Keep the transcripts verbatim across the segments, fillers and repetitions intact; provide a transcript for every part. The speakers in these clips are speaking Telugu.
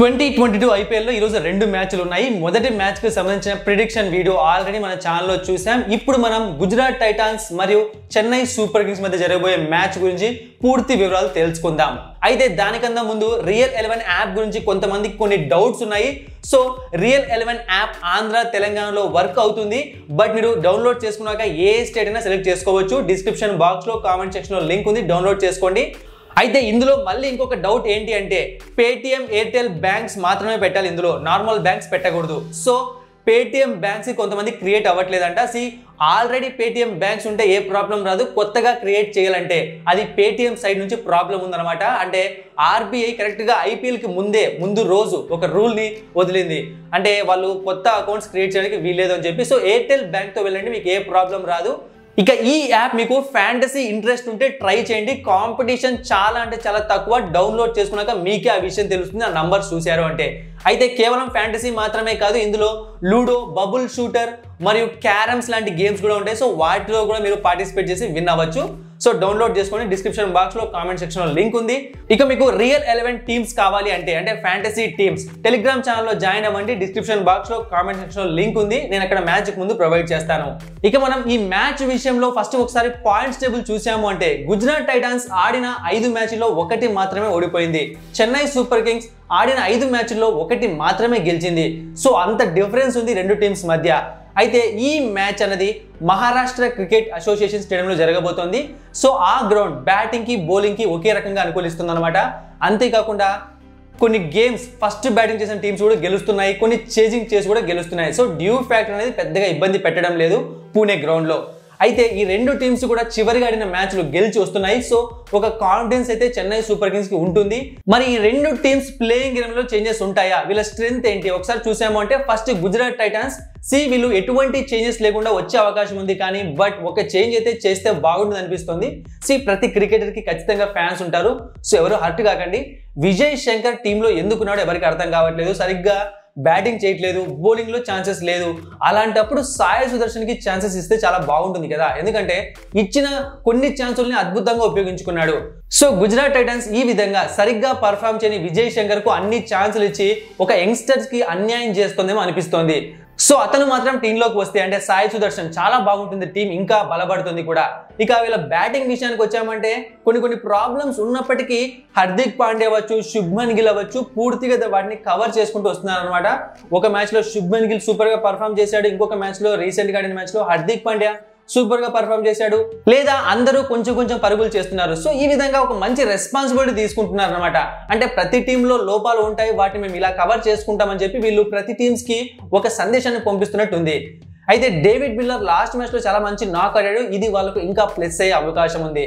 ట్వంటీ ట్వంటీ టూ ఐపీఎల్ లో ఈ రోజు రెండు మ్యాచ్లు ఉన్నాయి. మొదటి మ్యాచ్ కు సంబంధించిన ప్రిడిక్షన్ వీడియో ఆల్రెడీ మన ఛానల్ లో చూసాం. ఇప్పుడు మనం గుజరాత్ టైటాన్స్ మరియు చెన్నై సూపర్ కింగ్స్ మధ్య జరగబోయే మ్యాచ్ గురించి పూర్తి వివరాలు తెలుసుకుందాం. అయితే దానికన్నా ముందు రియల్ ఎలెవెన్ యాప్ గురించి కొంతమందికి కొన్ని డౌట్స్ ఉన్నాయి. So real eleven app Andhra తెలంగాణలో వర్క్ అవుతుంది, బట్ మీరు డౌన్లోడ్ చేసుకున్నాక ఏ స్టేట్ అయినా సెలెక్ట్ చేసుకోవచ్చు. డిస్క్రిప్షన్ బాక్స్ లో కామెంట్ సెక్షన్ లో లింక్ ఉంది, డౌన్లోడ్ చేసుకోండి. అయితే ఇందులో మళ్ళీ ఇంకొక డౌట్ ఏంటి అంటే పేటిఎం ఎయిర్టెల్ బ్యాంక్స్ మాత్రమే పెట్టాలి, ఇందులో నార్మల్ బ్యాంక్స్ పెట్టకూడదు. సో పేటిఎం బ్యాంక్స్ కొంతమంది క్రియేట్ అవ్వట్లేదంట. సి ఆల్రెడీ పేటిఎం బ్యాంక్స్ ఉంటే ఏ ప్రాబ్లం రాదు, కొత్తగా క్రియేట్ చేయాలంటే అది పేటిఎం సైడ్ నుంచి ప్రాబ్లం ఉందన్నమాట. అంటే ఆర్బీఐ కరెక్ట్గా ఐపీఎల్కి ముందే ముందు రోజు ఒక రూల్ని వదిలింది, అంటే వాళ్ళు కొత్త అకౌంట్స్ క్రియేట్ చేయడానికి వీల్లేదు అని చెప్పి. సో ఎయిర్టెల్ బ్యాంక్తో వెళ్ళండి, మీకు ఏ ప్రాబ్లం రాదు. ఇక ఈ యాప్ మీకు ఫ్యాంటసీ ఇంట్రెస్ట్ ఉంటే ట్రై చేయండి. కాంపిటీషన్ చాలా అంటే చాలా తక్కువ. డౌన్లోడ్ చేసుకున్నాక మీకే ఆ విషయం తెలుస్తుంది, ఆ నంబర్స్ చూశారు అంటే. అయితే కేవలం ఫ్యాంటసీ మాత్రమే కాదు, ఇందులో లూడో, బబుల్ షూటర్ మరియు క్యారమ్స్ లాంటి గేమ్స్ కూడా ఉంటాయి. సో వాటిలో కూడా మీరు పార్టిసిపేట్ చేసి విన్ అవ్వచ్చు. సో డౌన్లోడ్ చేసుకోండి, డిస్క్రిప్షన్ బాక్స్ లో కామెంట్ సెక్షన్ లో లింక్ ఉంది. ఇక మీకు రియల్ ఎలెవెన్ టీమ్స్ కావాలి అంటే అంటే ఫ్యాంటసీ టీమ్స్ టెలిగ్రామ్ ఛానల్లో జాయిన్ అవ్వండి, డిస్క్రిప్షన్ బాక్స్ లో కామెంట్ సెక్షన్ లో లింక్ ఉంది. నేను అక్కడ మ్యాచ్ ముందు ప్రొవైడ్ చేస్తాను. ఇక మనం ఈ మ్యాచ్ విషయంలో ఫస్ట్ ఒకసారి పాయింట్స్ టేబుల్ చూసాము అంటే గుజరాత్ టైటాన్స్ ఆడిన ఐదు మ్యాచ్ల్లో ఒకటి మాత్రమే ఓడిపోయింది. చెన్నై సూపర్ కింగ్స్ ఆడిన ఐదు మ్యాచ్ల్లో ఒకటి మాత్రమే గెలిచింది. సో అంత డిఫరెన్స్ ఉంది రెండు టీమ్స్ మధ్య. అయితే ఈ మ్యాచ్ అనేది మహారాష్ట్ర క్రికెట్ అసోసియేషన్ స్టేడియంలో జరగబోతోంది. సో ఆ గ్రౌండ్ బ్యాటింగ్కి బౌలింగ్కి ఒకే రకంగా అనుకూలిస్తుంది అనమాట. అంతేకాకుండా కొన్ని గేమ్స్ ఫస్ట్ బ్యాటింగ్ చేసిన టీమ్స్ కూడా గెలుస్తున్నాయి, కొన్ని చేజింగ్ చేసి కూడా గెలుస్తున్నాయి. సో డ్యూ ఫ్యాక్టర్ అనేది పెద్దగా ఇబ్బంది పెట్టడం లేదు పూణే గ్రౌండ్లో. అయితే ఈ రెండు టీమ్స్ కూడా చివరిగా ఆడిన మ్యాచ్లు గెలిచి వస్తున్నాయి. సో ఒక కాన్ఫిడెన్స్ అయితే చెన్నై సూపర్ కింగ్స్కి ఉంటుంది. మరి ఈ రెండు టీమ్స్ ప్లేయింగ్ ఎలెవెన్లో చేంజెస్ ఉంటాయా, వీళ్ళ స్ట్రెంత్ ఏంటి ఒకసారి చూసాము అంటే ఫస్ట్ గుజరాత్ టైటాన్స్ సి వీళ్ళు ఎటువంటి చేంజెస్ లేకుండా వచ్చే అవకాశం ఉంది. కానీ బట్ ఒక చేంజ్ అయితే చేస్తే బాగుంటుంది అనిపిస్తుంది. సి ప్రతి క్రికెటర్కి ఖచ్చితంగా ఫ్యాన్స్ ఉంటారు, సో ఎవరు హర్ట్ కాకండి. విజయ్ శంకర్ టీంలో ఎందుకున్నాడో ఎవరికి అర్థం కావట్లేదు. సరిగ్గా బ్యాటింగ్ చేయట్లేదు, బౌలింగ్లో ఛాన్సెస్ లేదు. అలాంటప్పుడు సాయి సుదర్శన్కి ఛాన్సెస్ ఇస్తే చాలా బాగుంటుంది కదా, ఎందుకంటే ఇచ్చిన కొన్ని ఛాన్సుల్ని అద్భుతంగా ఉపయోగించుకున్నాడు. సో గుజరాత్ టైటన్స్ ఈ విధంగా సరిగ్గా పర్ఫామ్ చేయని విజయ్ శంకర్కు అన్ని ఛాన్సులు ఇచ్చి ఒక యంగ్స్టర్స్కి అన్యాయం చేస్తుందేమో అనిపిస్తోంది. సో అతను మాత్రం టీంలోకి వస్తే అంటే సాయి సుదర్శన్ చాలా బాగుంటుంది, టీం ఇంకా బలపడుతుంది కూడా. ఇక వీళ్ళ బ్యాటింగ్ విషయానికి వచ్చామంటే కొన్ని కొన్ని ప్రాబ్లమ్స్ ఉన్నప్పటికీ హార్దిక్ పాండ్యా అవ్వచ్చు, శుభ్మన్ గిల్ అవ్వచ్చు, పూర్తిగా వాటిని కవర్ చేసుకుంటూ వస్తున్నారు అనమాట. ఒక మ్యాచ్లో శుభ్మన్ గిల్ సూపర్గా పర్ఫామ్ చేశాడు, ఇంకొక మ్యాచ్లో రీసెంట్గా ఆడిన మ్యాచ్లో హార్దిక్ పాండ్యా సూపర్ గా పర్ఫామ్ చేశాడు, లేదా అందరూ కొంచెం కొంచెం పరుగులు చేస్తున్నారు. సో ఈ విధంగా ఒక మంచి రెస్పాన్సిబిలిటీ తీసుకుంటున్నారు అనమాట. అంటే ప్రతి టీంలో లోపాలు ఉంటాయి, వాటిని మేము ఇలా కవర్ చేసుకుంటామని చెప్పి వీళ్ళు ప్రతి టీమ్స్ కి ఒక సందేశాన్ని పంపిస్తున్నట్టు ఉంది. అయితే డేవిడ్ మిల్లర్ లాస్ట్ మ్యాచ్ లో చాలా మంచి నాక్ ఆడాడు, ఇది వాళ్ళకు ఇంకా ప్లస్ అయ్యే అవకాశం ఉంది.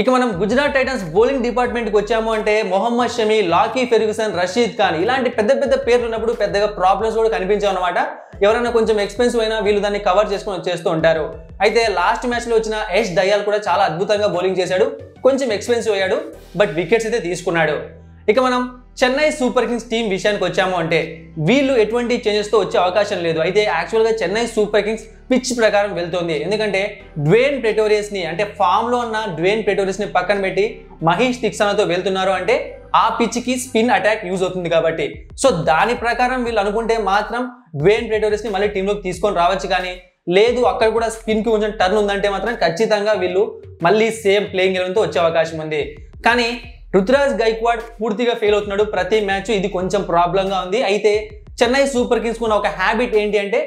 ఇక మనం గుజరాత్ టైటన్స్ బౌలింగ్ డిపార్ట్మెంట్కి వచ్చాము అంటే మొహమ్మద్ షమి, లాకీ ఫెర్గుసన్, రషీద్ ఖాన్ ఇలాంటి పెద్ద పెద్ద పేర్లు ఉన్నప్పుడు పెద్దగా ప్రాబ్లమ్స్ కూడా కనిపించావు అనమాట. ఎవరైనా కొంచెం ఎక్స్పెన్సివ్ అయినా వీళ్ళు దాన్ని కవర్ చేసుకుని చేస్తూ ఉంటారు. అయితే లాస్ట్ మ్యాచ్లో వచ్చిన యష్ దయాల్ కూడా చాలా అద్భుతంగా బౌలింగ్ చేశాడు, కొంచెం ఎక్స్పెన్సివ్ అయ్యాడు, బట్ వికెట్స్ అయితే తీసుకున్నాడు. ఇక మనం చెన్నై సూపర్ కింగ్స్ టీం విషయానికి వచ్చాము అంటే వీళ్ళు ఎటువంటి చేంజెస్తో వచ్చే అవకాశం లేదు. అయితే యాక్చువల్గా చెన్నై సూపర్ కింగ్స్ పిచ్ ప్రకారం వెళ్తుంది, ఎందుకంటే డ్వేన్ ప్రెటోరియస్ని అంటే ఫామ్లో ఉన్న డ్వేన్ ప్రెటోరియస్ని పక్కన పెట్టి మహేష్ తిక్సానాతో వెళ్తున్నారు. అంటే ఆ పిచ్కి స్పిన్ అటాక్ యూజ్ అవుతుంది కాబట్టి సో దాని ప్రకారం వీళ్ళు అనుకుంటే మాత్రం డ్వేన్ ప్రెటోరియస్ని మళ్ళీ టీంలోకి తీసుకొని రావచ్చు. కానీ లేదు అక్కడ కూడా స్పిన్కి కొంచెం టర్న్ ఉందంటే మాత్రం ఖచ్చితంగా వీళ్ళు మళ్ళీ సేమ్ ప్లేయింగ్ ఎలెవెన్తో వచ్చే అవకాశం ఉంది. కానీ రితురాజ్ గైక్వాడ్ పూర్తిగా ఫెయిల్ అవుతున్నాడు ప్రతి మ్యాచ్, ఇది కొంచెం ప్రాబ్లంగా ఉంది. అయితే చెన్నై సూపర్ కింగ్స్ కున్న ఒక హ్యాబిట్ ఏంటి అంటే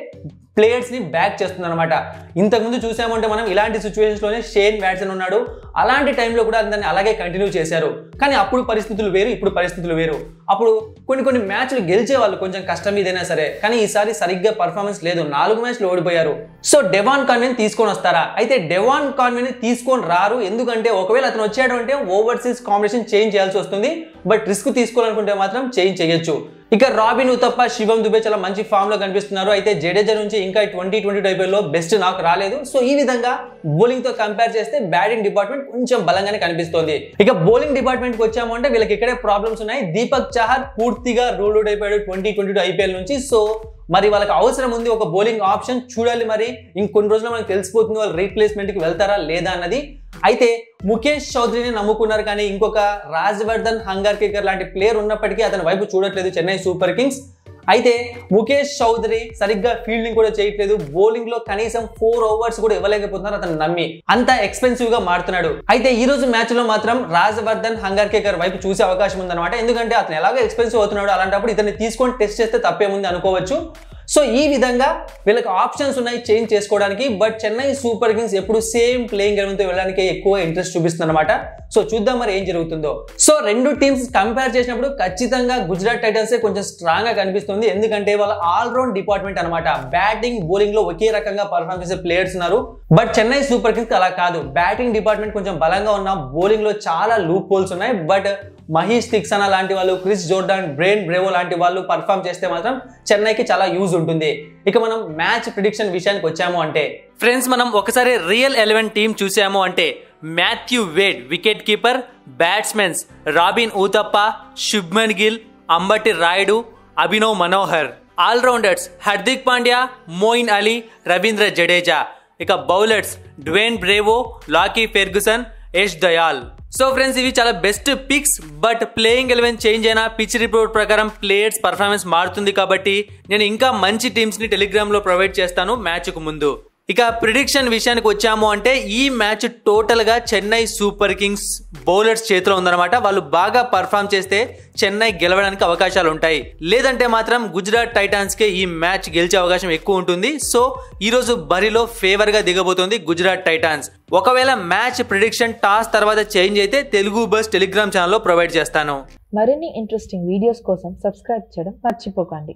ప్లేయర్స్ని బ్యాక్ చేస్తుంది అనమాట. ఇంతకుముందు చూసామంటే మనం ఇలాంటి సిచ్యువేషన్స్లోనే షేన్ వ్యాట్సన్ ఉన్నాడు, అలాంటి టైంలో కూడా దాన్ని అలాగే కంటిన్యూ చేశారు. కానీ అప్పుడు పరిస్థితులు వేరు, ఇప్పుడు పరిస్థితులు వేరు. అప్పుడు కొన్ని కొన్ని మ్యాచ్లు గెలిచే వాళ్ళు కొంచెం కష్టం ఇదైనా సరే, కానీ ఈసారి సరిగ్గా పర్ఫార్మెన్స్ లేదు, నాలుగు మ్యాచ్లు ఓడిపోయారు. సో డెవాన్ కాన్వెన్ తీసుకొని వస్తారా, అయితే డెవాన్ కాన్వెన్ తీసుకొని రారు, ఎందుకంటే ఒకవేళ అతను వచ్చాడు అంటే ఓవర్సీస్ కాంబినేషన్ చేంజ్ చేయాల్సి వస్తుంది, బట్ రిస్క్ తీసుకోవాలనుకుంటే మాత్రం చేంజ్ చేయొచ్చు. ఇక రాబిన్ ఉతప్ప, శివం దుబే చాలా మంచి ఫామ్లో కనిపిస్తున్నారు. అయితే జడేజా నుంచి ఇంకా ట్వంటీ ట్వంటీ టైపుల్లో బెస్ట్ నాకు రాలేదు. సో ఈ విధంగా బౌలింగ్తో కంపేర్ చేస్తే బ్యాటింగ్ డిపార్ట్మెంట్ కొంచెం బలంగానే కనిపిస్తోంది. ఇక బౌలింగ్ డిపార్ట్మెంట్కి వచ్చాము అంటే వీళ్ళకి ఇక్కడే ప్రాబ్లమ్స్ ఉన్నాయి. దీపక్ చహర్ పూర్తిగా రూల్ అవుట్ అయిపోయాడు ట్వంటీ ట్వంటీ టూ ఐపీఎల్ నుంచి. సో మరి వాళ్ళకి అవసరం ఉంది ఒక బౌలింగ్ ఆప్షన్, చూడాలి మరి ఇంకొన్ని రోజుల్లో మనకు తెలిసిపోతుంది వాళ్ళు రీప్లేస్మెంట్కి వెళ్తారా లేదా అన్నది. అయితే ముఖేష్ చౌదరిని నమ్ముకున్నారు కానీ ఇంకొక రాజ్వర్ధన్ హంగర్కేకర్ లాంటి ప్లేయర్ ఉన్నప్పటికీ అతని వైపు చూడట్లేదు చెన్నై సూపర్ కింగ్స్. అయితే ముఖేష్ చౌదరి సరిగ్గా ఫీల్డింగ్ కూడా చేయట్లేదు, బౌలింగ్ లో కనీసం ఫోర్ ఓవర్స్ కూడా ఇవ్వలేకపోతున్నారు అతను నమ్మి, అంత ఎక్స్పెన్సివ్ గా మారుతున్నాడు. అయితే ఈ రోజు మ్యాచ్ లో మాత్రం రాజ్వర్ధన్ హంగర్కేకర్ వైపు చూసే అవకాశం ఉందన్నమాట. ఎందుకంటే అతను ఎలాగో ఎక్స్పెన్సివ్ అవుతున్నాడు, అలాంటప్పుడు ఇతన్ని తీసుకొని టెస్ట్ చేస్తే తప్పేముంది అనుకోవచ్చు. సో ఈ విధంగా వీళ్ళకి ఆప్షన్స్ ఉన్నాయి చేంజ్ చేసుకోవడానికి. బట్ చెన్నై సూపర్ కింగ్స్ ఎప్పుడు సేమ్ ప్లేయింగ్ ఎలెవెన్తో వెళ్ళడానికి ఎక్కువ ఇంట్రెస్ట్ చూపిస్తుంది అనమాట. సో చూద్దాం మరి ఏం జరుగుతుందో. సో రెండు టీమ్స్ కంపేర్ చేసినప్పుడు ఖచ్చితంగా గుజరాత్ టైటన్స్ కొంచెం స్ట్రాంగ్ గా కనిపిస్తుంది, ఎందుకంటే వాళ్ళ ఆల్రౌండ్ డిపార్ట్మెంట్ అనమాట. బ్యాటింగ్ బౌలింగ్ లో ఒకే రకంగా పర్ఫార్మ్ చేసే ప్లేయర్స్ ఉన్నారు. బట్ చెన్నై సూపర్ కింగ్స్ అలా కాదు, బ్యాటింగ్ డిపార్ట్మెంట్ కొంచెం బలంగా ఉన్నా బౌలింగ్ లో చాలా లూప్ హోల్స్ ఉన్నాయి. బట్ మహేష్ తిక్సనా లాంటి వాళ్ళు, క్రిస్ జోర్డన్, బ్రైన్ బ్రేవో లాంటి వాళ్ళు పర్ఫామ్ చేస్తే మాత్రం చెన్నైకి చాలా యూజ్ ఉంటుంది. ఇక మనం మ్యాచ్ ప్రిడిక్షన్ విషయానికి వచ్చాము అంటే ఫ్రెండ్స్, మనం ఒకసారి రియల్ ఎలెవెన్ టీం చూసాము అంటే Matthew Wade wicket keeper, batsmens robin Uthappa, Shubman Gill, Ambati Rayudu, Abhinav Manohar, all rounders Hardik Pandya, Moeen Ali, Ravindra Jadeja, ఇక bowlers Dwayne Bravo, Lockie Ferguson, Yash Dayal. So friends ఇవి చాలా best picks. But playing eleven change అయినా పిచ్ రిపోర్ట్ ప్రకారం ప్లేయర్స్ పర్ఫార్మెన్స్ మారుతుంది కాబట్టి నేను ఇంకా మంచి టీమ్స్ ని టెలిగ్రామ్ లో ప్రొవైడ్ చేస్తాను మ్యాచ్ కు ముందు. ఇక ప్రిడిక్షన్ విషయానికి వచ్చాము అంటే ఈ మ్యాచ్ టోటల్ గా చెన్నై సూపర్ కింగ్స్ బౌలర్స్ చేతిలో ఉందన్నమాట. వాళ్ళు బాగా పర్ఫామ్ చేస్తే చెన్నై గెలవడానికి అవకాశాలు ఉంటాయి, లేదంటే మాత్రం గుజరాత్ టైటాన్స్ కే ఈ మ్యాచ్ గెలిచే అవకాశం ఎక్కువ ఉంటుంది. సో ఈ రోజు బరిలో ఫేవర్ గా దిగబోతుంది గుజరాత్ టైటాన్స్. ఒకవేళ మ్యాచ్ ప్రిడిక్షన్ టాస్ తర్వాత చేంజ్ అయితే తెలుగు బస్ టెలిగ్రామ్ ఛానల్లో ప్రొవైడ్ చేస్తాను. మరిన్ని ఇంట్రెస్టింగ్ వీడియోస్ కోసం సబ్స్క్రైబ్ చేయడం మర్చిపోకండి.